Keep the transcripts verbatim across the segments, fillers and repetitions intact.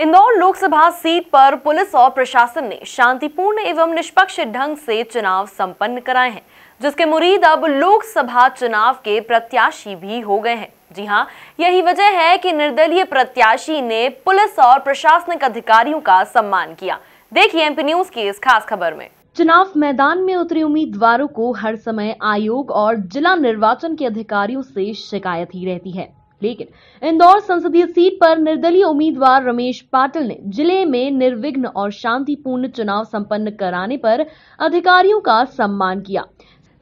Indore Lok Sabha seat पर police और प्रशासन ने शांतिपूर्ण एवं निष्पक्ष ढंग से चुनाव संपन्न कराए हैं, जिसके मुरीद अब लोकसभा चुनाव के प्रत्याशी भी हो गए हैं। जी हां, यही वजह है कि निर्दलीय प्रत्याशी ने पुलिस और प्रशासनिक अधिकारियों का सम्मान किया। देखिए एमपी न्यूज की इस खास खबर में। चुनाव मैदान में उतरे उम्मीदवारों को हर समय आयोग और जिला निर्वाचन के अधिकारियों से शिकायत ही रहती है, लेकिन इंदौर संसदीय सीट पर निर्दलीय उम्मीदवार रमेश पाटिल ने जिले में निर्विघ्न और शांतिपूर्ण चुनाव संपन्न कराने पर अधिकारियों का सम्मान किया।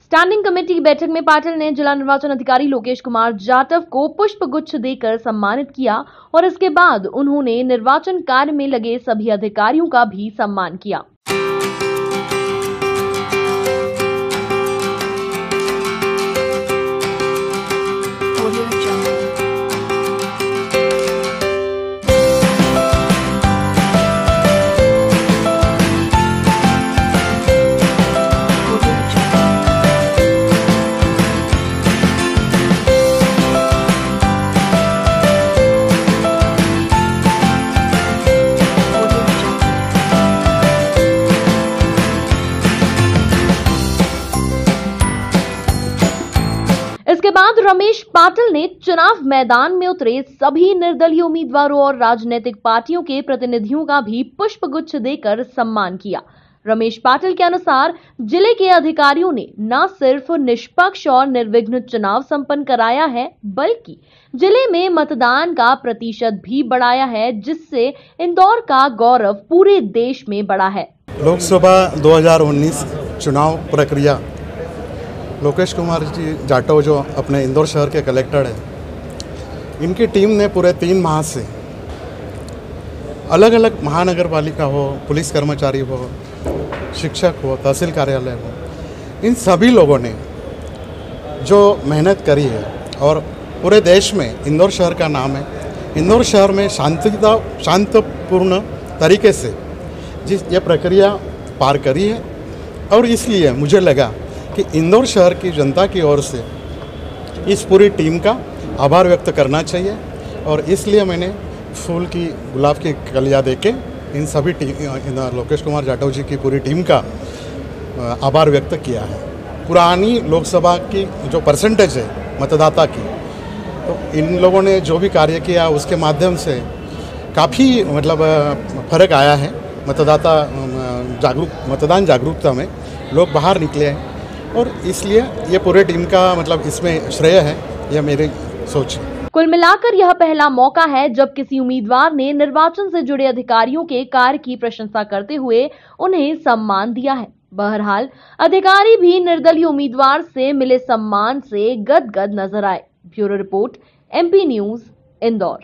स्टैंडिंग कमेटी की बैठक में पाटिल ने जिला निर्वाचन अधिकारी लोकेश कुमार जाटव को पुष्प गुच्छ देकर सम्मानित किया और इसके बाद उन्होंने निर्वाचन कार्य में लगे सभी अधिकारियों का भी सम्मान किया। इसके बाद रमेश पाटिल ने चुनाव मैदान में उतरे सभी निर्दलीय उम्मीदवारों और राजनीतिक पार्टियों के प्रतिनिधियों का भी पुष्पगुच्छ देकर सम्मान किया। रमेश पाटिल के अनुसार जिले के अधिकारियों ने न सिर्फ निष्पक्ष और निर्विघ्न चुनाव संपन्न कराया है, बल्कि जिले में मतदान का प्रतिशत भी बढ़ाया है, जिससे इंदौर का गौरव पूरे देश में बढ़ा है। लोकसभा दो हजार उन्नीस चुनाव प्रक्रिया लोकेश कुमार जी जाटव जो अपने इंदौर शहर के कलेक्टर हैं, इनकी टीम ने पूरे तीन माह से अलग अलग महानगर पालिका हो, पुलिस कर्मचारी हो, शिक्षक हो, तहसील कार्यालय हो, इन सभी लोगों ने जो मेहनत करी है और पूरे देश में इंदौर शहर का नाम है। इंदौर शहर में शांतिता शांतिपूर्ण तरीके से जिस ये प्रक्रिया पार करी है और इसलिए मुझे लगा कि इंदौर शहर की जनता की ओर से इस पूरी टीम का आभार व्यक्त करना चाहिए और इसलिए मैंने फूल की गुलाब की कलियां देके इन सभी टीम लोकेश कुमार जाटव जी की पूरी टीम का आभार व्यक्त किया है। पुरानी लोकसभा की जो परसेंटेज है मतदाता की, तो इन लोगों ने जो भी कार्य किया उसके माध्यम से काफ़ी मतलब फर्क आया है। मतदाता जागरूक मतदान जागरूकता में लोग बाहर निकले हैं और इसलिए ये पूरे टीम का मतलब इसमें श्रेय है, यह मेरी सोच है। कुल मिलाकर यह पहला मौका है जब किसी उम्मीदवार ने निर्वाचन से जुड़े अधिकारियों के कार्य की प्रशंसा करते हुए उन्हें सम्मान दिया है। बहरहाल अधिकारी भी निर्दलीय उम्मीदवार से मिले सम्मान से गदगद नजर आए। Bureau report MP news Indore.